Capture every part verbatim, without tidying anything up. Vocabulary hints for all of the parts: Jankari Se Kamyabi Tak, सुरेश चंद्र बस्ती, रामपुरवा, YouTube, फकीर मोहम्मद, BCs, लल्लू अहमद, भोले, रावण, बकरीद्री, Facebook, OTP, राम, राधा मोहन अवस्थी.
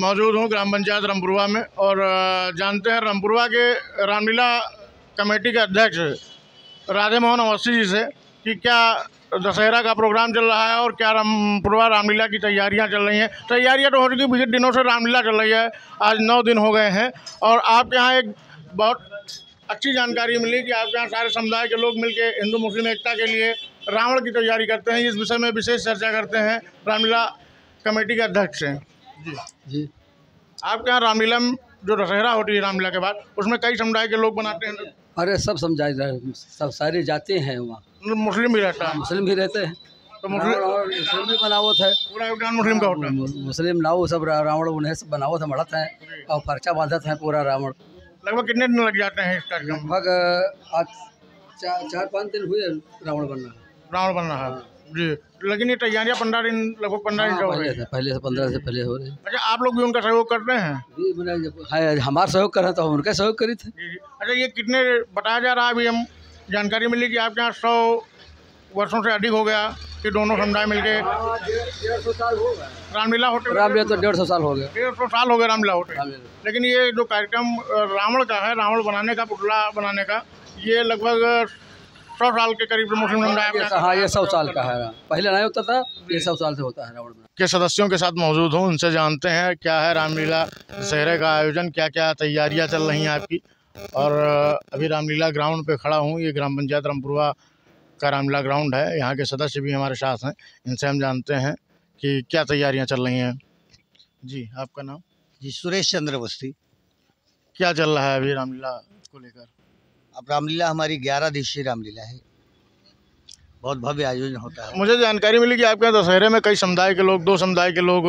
मौजूद हूँ ग्राम पंचायत रामपुरवा में और जानते हैं रामपुरवा के रामलीला कमेटी के अध्यक्ष राधा मोहन अवस्थी जी से कि क्या दशहरा का प्रोग्राम चल रहा है और क्या रामपुरवा रामलीला की तैयारियां चल रही हैं। तैयारियां तो हो चुकी, पिछले दिनों से रामलीला चल रही है, आज नौ दिन हो गए हैं और आपके यहाँ एक बहुत अच्छी जानकारी मिली कि आपके यहाँ सारे समुदाय के लोग मिलकर हिंदू मुस्लिम एकता के लिए रावण की तैयारी करते हैं। इस विषय में विशेष चर्चा करते हैं, रामलीला कमेटी के अध्यक्ष हैं जी जी। आपके यहाँ रामलीला जो दशहरा होती है रामलीला के बाद, उसमें कई समुदाय के लोग बनाते हैं। अरे सब समुदाय सब सारे जाते हैं वहाँ, मुस्लिम भी रहता है, मुस्लिम भी रहते हैं तो मुस्लिम और मुस्लिम भी बनावत है, पूरा योगदान मुस्लिम का होता है। मुस्लिम नाव सब रावण उन्हें सब बनावत है, मढ़त है और पर्चा बांधत है पूरा रावण। लगभग कितने दिन लग जाते हैं इस कार्यक्रम? लगभग आज चार पाँच दिन हुए रावण बनना रावण बनना है जी। लेकिन ये तैयारियाँ पंद्रह दिन लगभग पंद्रह दिन हो रही है, पहले से पंद्रह से पहले हो रही है। अच्छा, आप लोग भी उनका सहयोग करते हैं? हमारा सहयोग कर रहे तो हम उनका सहयोग करी थे। अच्छा, ये कितने बताया जा रहा है अभी? हम जानकारी मिली कि आपके यहाँ सौ वर्षों से अधिक हो गया कि दोनों समुदाय मिलके रामलीला होते रामलीला तो डेढ़ सौ साल हो गया डेढ़ सौ साल हो गए रामलीला होते। लेकिन ये जो कार्यक्रम रावण का है, रावण बनाने का, पुतला बनाने का, ये लगभग सौ साल के करीब मुस्लिम समुदाय। हाँ, ये सौ साल का है, पहले नहीं होता था, ये सौ साल से होता है रावण के। सदस्यों के साथ मौजूद हूँ, उनसे जानते हैं क्या है रामलीला दशहरे का आयोजन, क्या क्या तैयारियाँ चल रही हैं आपकी। और अभी रामलीला ग्राउंड पे खड़ा हूँ, ये ग्राम पंचायत रामपुरवा का रामलीला ग्राउंड है। यहाँ के सदस्य भी हमारे साथ हैं, इनसे हम जानते हैं कि क्या तैयारियाँ चल रही हैं जी। आपका नाम? जी, सुरेश चंद्र बस्ती। क्या चल रहा है अभी रामलीला को लेकर? अब रामलीला हमारी ग्यारह दिवसीय रामलीला है, बहुत भव्य आयोजन होता है। मुझे जानकारी मिली कि आपके यहाँ दशहरे में कई समुदाय के लोग, दो समुदाय के लोग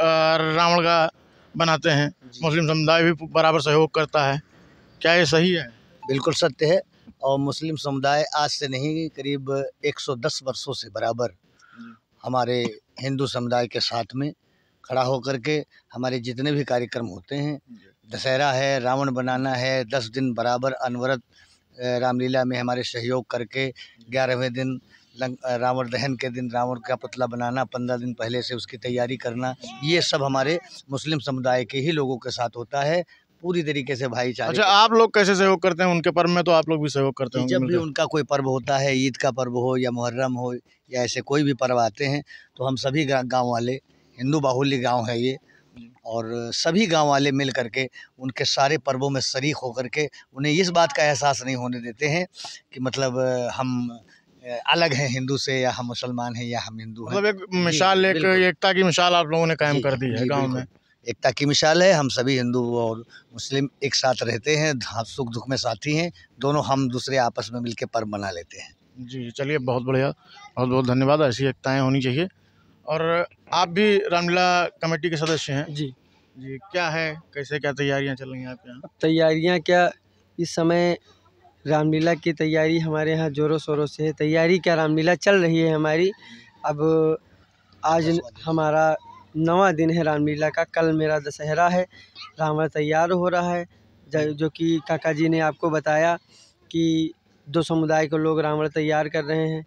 रावण का बनाते हैं, मुस्लिम समुदाय भी बराबर सहयोग करता है। क्या ये सही है? बिल्कुल सत्य है। और मुस्लिम समुदाय आज से नहीं, करीब एक सौ दस वर्षों से बराबर हमारे हिंदू समुदाय के साथ में खड़ा होकर के हमारे जितने भी कार्यक्रम होते हैं, दशहरा है, रावण बनाना है, दस दिन बराबर अनवरत रामलीला में हमारे सहयोग करके, ग्यारहवें दिन रावण दहन के दिन रावण का पुतला बनाना, पंद्रह दिन पहले से उसकी तैयारी करना, ये सब हमारे मुस्लिम समुदाय के ही लोगों के साथ होता है पूरी तरीके से भाईचारे। अच्छा, आप लोग कैसे सहयोग करते हैं उनके पर्व में? तो आप लोग भी सहयोग करते हैं? जब भी उनका कोई पर्व होता है, ईद का पर्व हो या मुहर्रम हो या ऐसे कोई भी पर्व आते हैं, तो हम सभी गाँव वाले, हिंदू बाहुल्य गाँव है ये, और सभी गांव वाले मिल करके उनके सारे पर्वों में शरीक होकर के उन्हें इस बात का एहसास नहीं होने देते हैं कि मतलब हम अलग हैं हिंदू से, या हम मुसलमान हैं या हम हिंदू हैं। मतलब एक मिसाल, एक एकता की मिसाल आप लोगों ने कायम कर दी है गांव में। एकता की मिसाल है, हम सभी हिंदू और मुस्लिम एक साथ रहते हैं, सुख दुख में साथी हैं दोनों, हम दूसरे आपस में मिल के पर्व मना लेते हैं जी। चलिए, बहुत बढ़िया, बहुत बहुत धन्यवाद। ऐसी एकताएँ होनी चाहिए। और आप भी रामलीला कमेटी के सदस्य हैं जी जी? क्या है, कैसे क्या तैयारियां चल रही हैं आपके यहाँ? तैयारियां क्या, इस समय रामलीला की तैयारी हमारे यहाँ ज़ोरों शोरों से है, तैयारी क्या रामलीला चल रही है हमारी। अब आज हमारा नवा दिन है रामलीला का, कल मेरा दशहरा है, रावण तैयार हो रहा है, जो कि काका जी ने आपको बताया कि दो समुदाय के लोग रावण तैयार कर रहे हैं।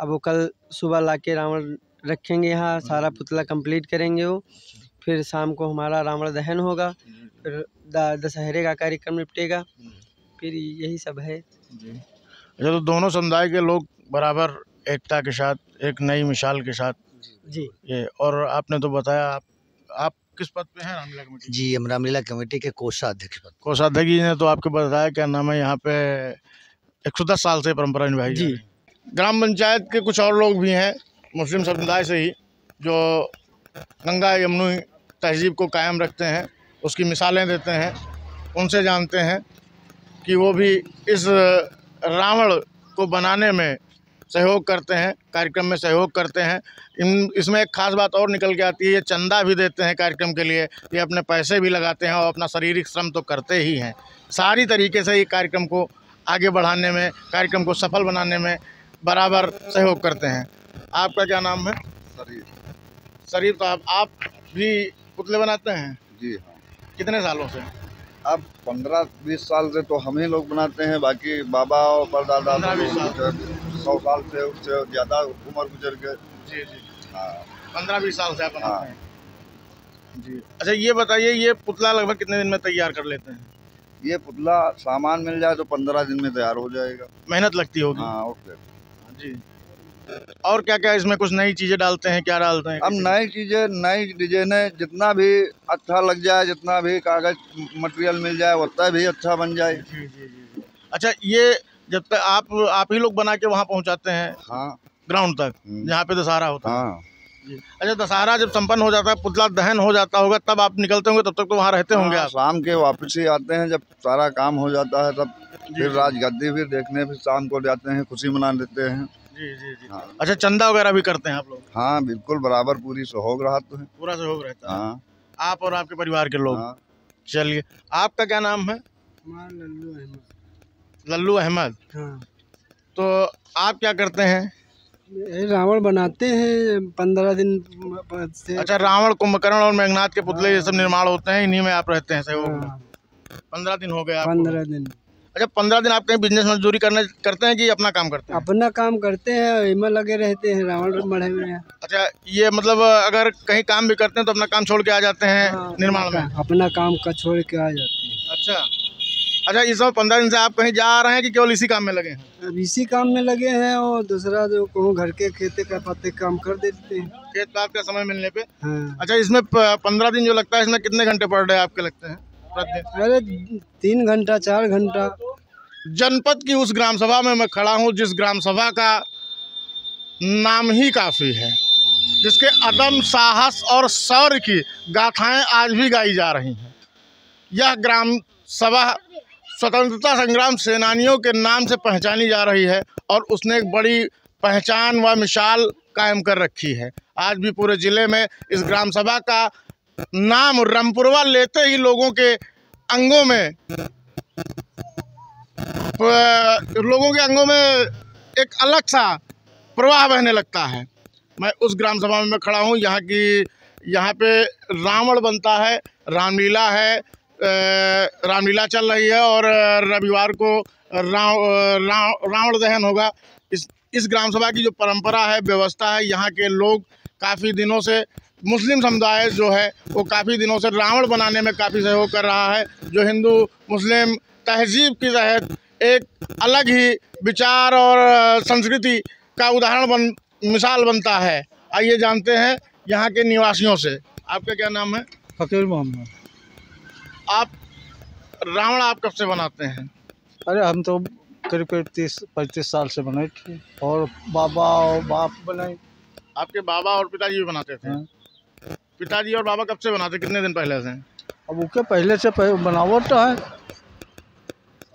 अब वो कल सुबह ला के रावण रखेंगे यहाँ, सारा पुतला कंप्लीट करेंगे वो, फिर शाम को हमारा रावण दहन होगा, फिर दशहरे का कार्यक्रम निपटेगा, फिर यही सब है जी। अच्छा, तो दोनों समुदाय के लोग बराबर एकता के साथ, एक नई मिसाल के साथ जी ये। और आपने तो बताया, आप आप किस पद पे हैं रामलीला कमेटी? जी, हम रामलीला कमेटी के कोषाध्यक्ष पद। कोषाध्यक्ष जी ने तो आपको बताया, क्या नाम है, यहाँ पे एक सौ दस साल से परम्परा निभाई जी। ग्राम पंचायत के कुछ और लोग भी हैं मुस्लिम समुदाय से ही, जो गंगा यमुनी तहजीब को कायम रखते हैं, उसकी मिसालें देते हैं। उनसे जानते हैं कि वो भी इस रावण को बनाने में सहयोग करते हैं, कार्यक्रम में सहयोग करते हैं। इन इसमें एक ख़ास बात और निकल के आती है, ये चंदा भी देते हैं कार्यक्रम के लिए, ये अपने पैसे भी लगाते हैं और अपना शारीरिक श्रम तो करते ही हैं। सारी तरीके से ये कार्यक्रम को आगे बढ़ाने में, कार्यक्रम को सफल बनाने में बराबर सहयोग करते हैं। आपका क्या नाम है? शरीफ। शरीफ साहब, आप भी पुतले बनाते हैं जी? हाँ। कितने सालों से? अब पंद्रह बीस साल से तो हम ही लोग बनाते हैं, बाकी बाबा और परदादा सौ साल से, उससे ज़्यादा उम्र गुजर गए जी जी। हाँ, पंद्रह बीस साल से आप बनाते हैं। जी। अच्छा ये बताइए, ये पुतला लगभग कितने दिन में तैयार कर लेते हैं? ये पुतला सामान मिल जाए तो पंद्रह दिन में तैयार हो जाएगा। मेहनत लगती होगी? हाँ, ओके जी। और क्या क्या इसमें कुछ नई चीजें डालते हैं? क्या डालते हैं? अब नई चीजें, नई डिजाइने, जितना भी अच्छा लग जाए, जितना भी कागज मटेरियल मिल जाए उतना भी अच्छा बन जाए। जी जी जी। अच्छा ये जब तक आप आप ही लोग बना के वहाँ पहुँचाते हैं? हाँ, ग्राउंड तक जहाँ पे दशहरा होता है। हाँ। अच्छा दशहरा जब संपन्न हो जाता है, पुतला दहन हो जाता होगा, तब आप निकलते होंगे? तब तक तो वहाँ रहते होंगे आप? शाम के वापस ही आते हैं, जब सारा काम हो जाता है तब फिर राजगद्दी भी देखने, फिर शाम को जाते हैं, खुशी मना लेते हैं। जी जी जी। हाँ। अच्छा चंदा वगैरह भी करते हैं आप लोग? हाँ बिल्कुल, बराबर, पूरी सहयोग रहता है, पूरा सहयोग रहता है। हाँ। आप और आपके परिवार के लोग? हाँ। चलिए, आपका क्या नाम है? लल्लू अहमद। लल्लू अहमद। हाँ। तो आप क्या करते हैं? रावण बनाते हैं पंद्रह दिन से। अच्छा, रावण, कुंभकर्ण और मेघनाथ के पुतले ये सब निर्माण होते हैं, इन्हीं में आप रहते हैं सहयोग? पंद्रह दिन हो गए? पंद्रह दिन। अच्छा पंद्रह दिन आप कहीं बिजनेस मजदूरी करने करते हैं कि अपना काम करते हैं? अपना काम करते हैं, इनमें लगे रहते हैं, रावण बढ़े हुए हैं। अच्छा ये मतलब अगर कहीं काम भी करते हैं तो अपना काम छोड़ के आ जाते हैं निर्माण में? अपना काम का छोड़ के आ जाते हैं। अच्छा। अच्छा इस समय पंद्रह दिन से आप कहीं जा रहे हैं कि केवल इसी काम में लगे हैं? अब इसी काम में लगे हैं, और दूसरा जो कहूँ घर के खेते का पत्ते काम कर देते हैं, खेत पात का समय मिलने पे। हाँ। अच्छा इसमें पंद्रह दिन जो लगता है, इसमें कितने घंटे पर डे आपके लगते हैं? अरे तीन घंटा चार घंटा। जनपद की उस ग्राम सभा में मैं खड़ा हूँ जिस ग्राम सभा का नाम ही काफ़ी है, जिसके अदम साहस और शौर्य की गाथाएँ आज भी गाई जा रही हैं। यह ग्राम सभा स्वतंत्रता संग्राम सेनानियों के नाम से पहचानी जा रही है और उसने एक बड़ी पहचान व मिसाल कायम कर रखी है। आज भी पूरे ज़िले में इस ग्राम सभा का नाम रमपुरवा लेते ही लोगों के अंगों में लोगों के अंगों में एक अलग सा प्रवाह बहने लगता है। मैं उस ग्राम सभा में खड़ा हूँ। यहाँ की यहाँ पे रावण बनता है, रामलीला है, रामलीला चल रही है और रविवार को रावण रा, रावण दहन होगा। इस इस ग्राम सभा की जो परंपरा है, व्यवस्था है, यहाँ के लोग काफ़ी दिनों से, मुस्लिम समुदाय जो है वो काफ़ी दिनों से रावण बनाने में काफ़ी सहयोग कर रहा है, जो हिंदू मुस्लिम तहजीब की तहत एक अलग ही विचार और संस्कृति का उदाहरण बन मिसाल बनता है। आइए जानते हैं यहाँ के निवासियों से। आपका क्या नाम है? फकीर मोहम्मद। आप रावण आप कब से बनाते हैं? अरे हम तो करीब करीब तीस पैंतीस साल से बनाए थे, और बाबा और बाप बनाए। आपके बाबा और पिताजी भी बनाते थे? हाँ। पिताजी और बाबा कब से बनाते, कितने दिन पहले से? अब उसके पहले से बनावट है,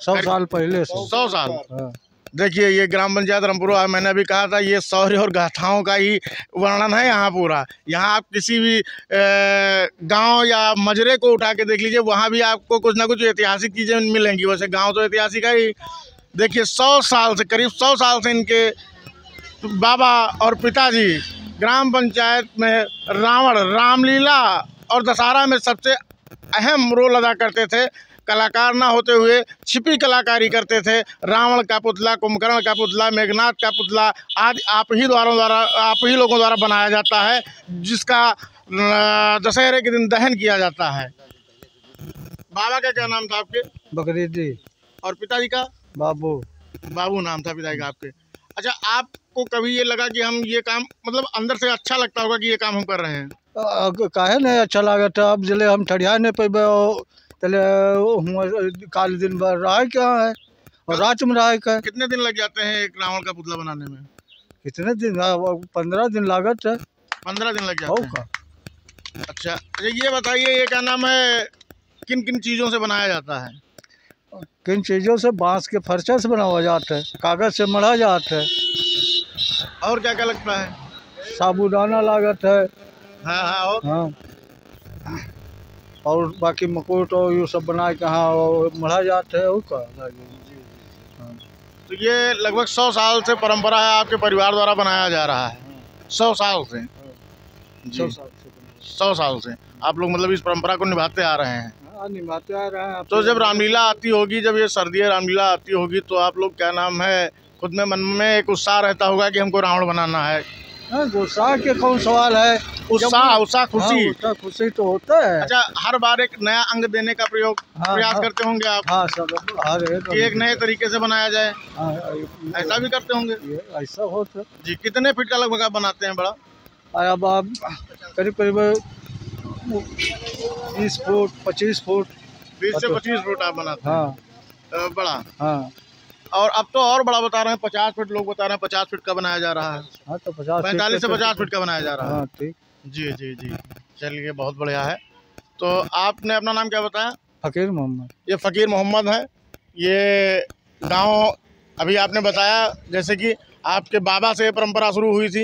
सौ साल पहले से। सौ साल? हाँ। देखिए ये ग्राम पंचायत रामपुरा, मैंने अभी कहा था, ये शौर्य और गाथाओं का ही वर्णन है यहाँ पूरा। यहाँ आप किसी भी गांव या मजरे को उठा के देख लीजिए, वहाँ भी आपको कुछ ना कुछ ऐतिहासिक चीज़ें मिलेंगी। वैसे गांव तो ऐतिहासिक है ही। देखिए सौ साल से, करीब सौ साल से इनके बाबा और पिताजी ग्राम पंचायत में रावण, रामलीला और दशहरा में सबसे अहम रोल अदा करते थे। कलाकार ना होते हुए छिपी कलाकारी करते थे। रावण का पुतला, कुंभकर्ण का पुतला, मेघनाथ का पुतला आज आप ही द्वारा द्वारा आप ही लोगों द्वारा बनाया जाता है, जिसका दशहरे के दिन दहन किया जाता है। बाबा का क्या नाम था आपके? बकरीद्री। और पिताजी का? बाबू। बाबू नाम था पिताजी का आपके। अच्छा आपको कभी ये लगा कि हम ये काम, मतलब अंदर से अच्छा लगता होगा कि ये काम हम कर रहे हैं? काहे नहीं अच्छा लगा था, अब जिले हम ठड़िया नहीं पे काले दिन भर राय क्या है और रात में राय का। कितने दिन लग जाते हैं एक रावण का पुतला बनाने में? कितने दिन? पंद्रह दिन लागत है। पंद्रह दिन लग जाते हैं। अच्छा ये बताइए, ये क्या नाम है, किन किन चीज़ों से बनाया जाता है? किन चीज़ों से? बांस के फर्शा से बनाया जाता है, कागज से मढ़ा जाता है। और क्या क्या लगता है? साबुदाना लागत है। हाँ हाँ। और हाँ, और बाकी मकोट और ये सब बना के हाँ मढ़ा जाते हैं। वो कहा तो ये लगभग सौ साल से परंपरा है, आपके परिवार द्वारा बनाया जा रहा है सौ साल से। सौ साल से सौ साल से आप लोग मतलब इस परंपरा को निभाते आ रहे हैं। हाँ, निभाते आ रहे हैं। तो जब रामलीला आती होगी, जब ये सर्दियाँ रामलीला आती होगी, तो आप लोग क्या नाम है, खुद में मन में एक उत्साह रहता होगा कि हमको रावण बनाना है? गुस्सा के कौन सवाल है, उत्साह खुशी खुशी तो होता है। अच्छा, हर बार एक नया अंग देने का प्रयोग हाँ, प्रयास हाँ, करते होंगे आप। हाँ, सब हाँ, एक नए तरीके से बनाया जाए हाँ, ऐसा भी करते होंगे। ऐसा होता जी। कितने फीट का लगभग आप बनाते हैं बड़ा? अब आप करीब करीब बीस फुट पच्चीस फुट बीस से पच्चीस फुट आप बनाते हैं बड़ा? हाँ। और अब तो और बड़ा बता रहे हैं, पचास फीट लोग बता रहे हैं, पचास फीट का बनाया जा रहा है। हाँ तो पचास पैंतालीस से पचास फीट का बनाया जा रहा है। ठीक जी जी जी, चलिए बहुत बढ़िया है। तो आपने अपना नाम क्या बताया? फकीर मोहम्मद। ये फकीर मोहम्मद है। ये गांव अभी आपने बताया जैसे कि आपके बाबा से ये परंपरा शुरू हुई थी,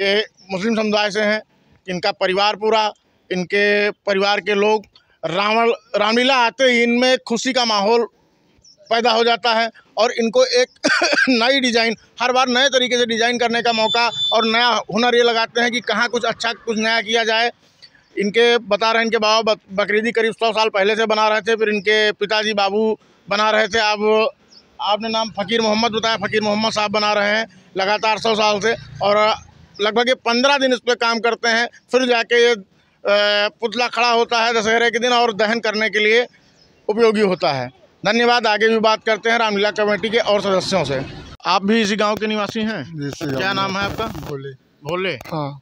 ये मुस्लिम समुदाय से हैं, इनका परिवार पूरा, इनके परिवार के लोग रावण रामलीला आते ही इनमें खुशी का माहौल पैदा हो जाता है और इनको एक नई डिज़ाइन हर बार नए तरीके से डिज़ाइन करने का मौका और नया हुनर ये लगाते हैं कि कहाँ कुछ अच्छा कुछ नया किया जाए। इनके बता रहे हैं इनके बाबा बकरीद्री करीब सौ साल पहले से बना रहे थे, फिर इनके पिताजी बाबू बना रहे थे, अब आपने नाम फ़कीर मोहम्मद बताया, फ़कीर मोहम्मद साहब बना रहे हैं लगातार सौ साल से और लगभग ये पंद्रह दिन इस पर काम करते हैं, फिर जाके ये पुतला खड़ा होता है दशहरे के दिन और दहन करने के लिए उपयोगी होता है। धन्यवाद। आगे भी बात करते हैं रामलीला कमेटी के और सदस्यों से। आप भी इसी गांव के निवासी हैं? क्या नाम है आपका? भोले। भोले हाँ।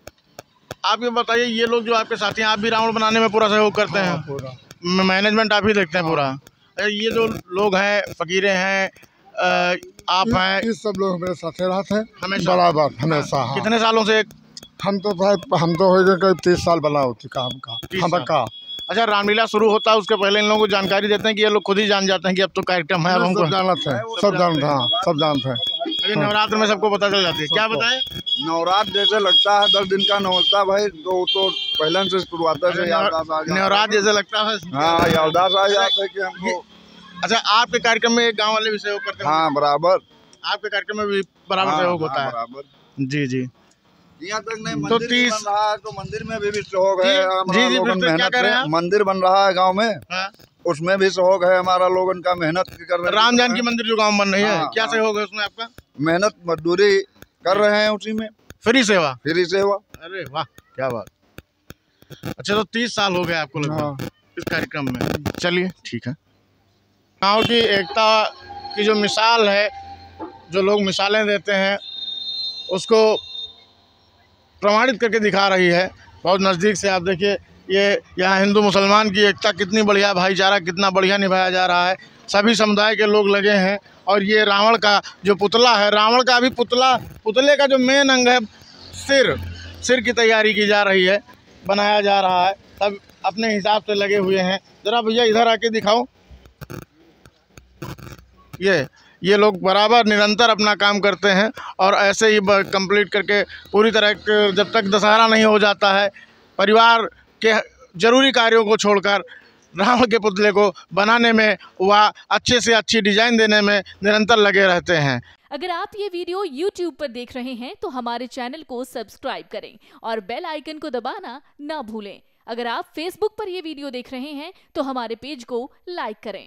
आप ये बताइए, ये लोग जो आपके साथी हैं, आप भी रावण बनाने में पूरा सहयोग करते हाँ, हैं? पूरा मैनेजमेंट आप ही देखते हैं? हाँ। पूरा ये जो लोग हैं, फकीरे हैं, आप हैं, ये सब लोग मेरे साथ रहते हैं हमेशा बराबर हमेशा। कितने सालों से? हम तो हम तो हो गए करीब तीस साल बना होती काम का हमारा। अच्छा, रामलीला शुरू होता है उसके पहले इन लोगों को जानकारी देते हैं कि ये लोग खुद ही जान जाते हैं कि अब तो कार्यक्रम है? हमको जानते हैं, सब जानते हैं, सब जानते हैं। अभी नवरात्र में सबको पता चल जाती है। क्या बताएं? नवरात्र जैसे लगता है दस दिन का नवलता भाई, तो तो पहले से शुरुआत से नवरात्र जैसे लगता है। हाँ, याददाश्त आ जाता है कि हमको। अच्छा, आपके कार्यक्रम में गाँव वाले भी सहयोग करते हैं? हाँ बराबर, आपके कार्यक्रम में भी बराबर सहयोग होता है। बराबर जी जी। यहाँ तक नहीं मंदिर तो तीस... बन रहा है तो मंदिर में भी, भी सहयोग है जी जी। क्या कर रहे हैं? मंदिर बन रहा है गांव में हाँ? उसमें भी सहयोग है हमारा, लोग इनका मेहनत कर रहे हैं। राम जानकी मंदिर जो गांव बन रही है हाँ, क्या सहयोग है उसमें आपका? मेहनत मजदूरी कर रहे हैं उसी में, फ्री सेवा। फ्री सेवा, अरे वाह क्या बात। अच्छा, तो तीस साल हो गए आपको लगभग इस कार्यक्रम में? चलिए ठीक है। गाँव की एकता की जो मिसाल है, जो लोग मिसालें देते हैं उसको प्रमाणित करके दिखा रही है। बहुत नज़दीक से आप देखिए, ये यहाँ हिंदू मुसलमान की एकता कितनी बढ़िया, भाईचारा कितना बढ़िया निभाया जा रहा है। सभी समुदाय के लोग लगे हैं और ये रावण का जो पुतला है, रावण का भी पुतला, पुतले का जो मेन अंग है सिर, सिर की तैयारी की जा रही है, बनाया जा रहा है, सब अपने हिसाब से लगे हुए हैं। ज़रा भैया इधर आके दिखाओ, ये ये लोग बराबर निरंतर अपना काम करते हैं और ऐसे ही कंप्लीट करके पूरी तरह जब तक दशहरा नहीं हो जाता है, परिवार के ज़रूरी कार्यों को छोड़कर रावण के पुतले को बनाने में व अच्छे से अच्छी डिज़ाइन देने में निरंतर लगे रहते हैं। अगर आप ये वीडियो YouTube पर देख रहे हैं तो हमारे चैनल को सब्सक्राइब करें और बेल आइकन को दबाना ना भूलें। अगर आप Facebook पर यह वीडियो देख रहे हैं तो हमारे पेज को लाइक करें।